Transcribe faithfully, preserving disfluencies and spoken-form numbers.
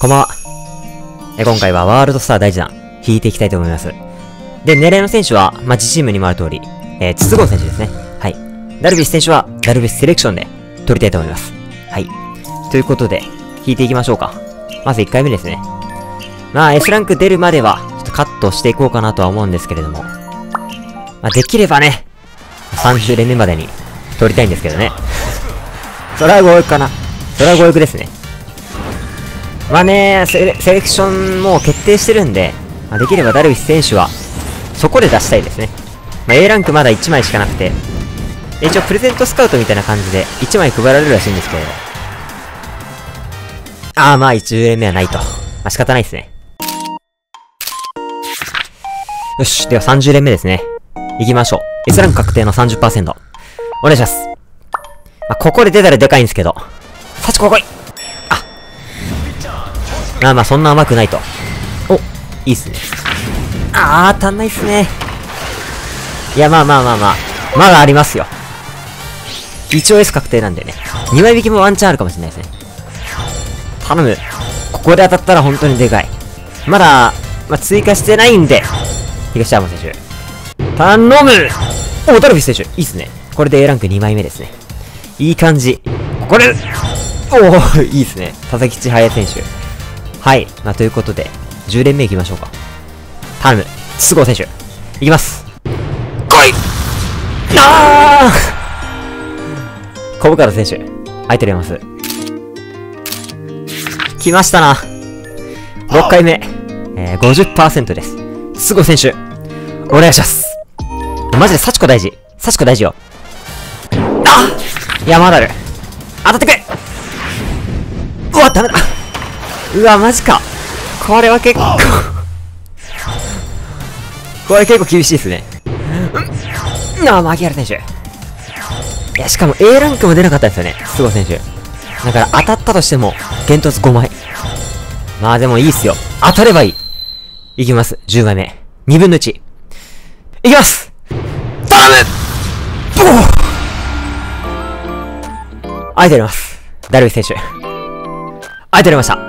こんばんは。え今回はワールドスター大事な引いていきたいと思います。で、狙いの選手は、まあ、自チームにもある通り、えー、筒香選手ですね。はい。ダルビッシュ選手は、ダルビッシュセレクションで取りたいと思います。はい。ということで、引いていきましょうか。まずいっかいめですね。まあ、S ランク出るまでは、ちょっとカットしていこうかなとは思うんですけれども。まあ、できればね、さんじゅう連目までに取りたいんですけどね。それは強欲かな。それは強欲ですね。まあね、セレ、セレクションもう決定してるんで、まあ、できればダルビッシュ選手は、そこで出したいですね。まあ、A ランクまだいちまいしかなくて、一応プレゼントスカウトみたいな感じでいちまい配られるらしいんですけれど。ああ、まあいち連目はないと。まあ、仕方ないですね。よし、ではさんじゅう連目ですね。行きましょう。S ランク確定の さんじゅっパーセント。お願いします。まあ、ここで出たらでかいんですけど。サチここいあまあまあそんな甘くないと。お、いいっすね。あー、足んないっすね。いや、まあまあまあまあ。まだありますよ。一応 S 確定なんでね。にまい引きもワンチャンあるかもしれないですね。頼む。ここで当たったら本当にでかい。まだ、まあ、追加してないんで。東山選手。頼む！お、ダルビッシュ選手。いいっすね。これで A ランクにまいめですね。いい感じ。これ、おお、いいっすね。佐々木千早選手。はい。まあ、ということで、じゅう連目行きましょうか。頼む。筒香選手。行きます。来い！あー！小深田選手。空いております。来ましたな。ろっかいめ。えー、ごじゅっパーセント です。筒香選手。お願いします。マジでサチコ大事。サチコ大事よ。あいや、まだある。当たってくれ。うわ、ダメだ。うわ、マジか。これは結構。これ結構厳しいですね。うんなあ、牧原選手。いや、しかも A ランクも出なかったんですよね。筒香選手。だから当たったとしても、幻突ごまい。まあでもいいっすよ。当たればいい。いきます。じゅうまいめ。にぶんのいち。いきます空いております。ダルビッシュ選手。空いておりました。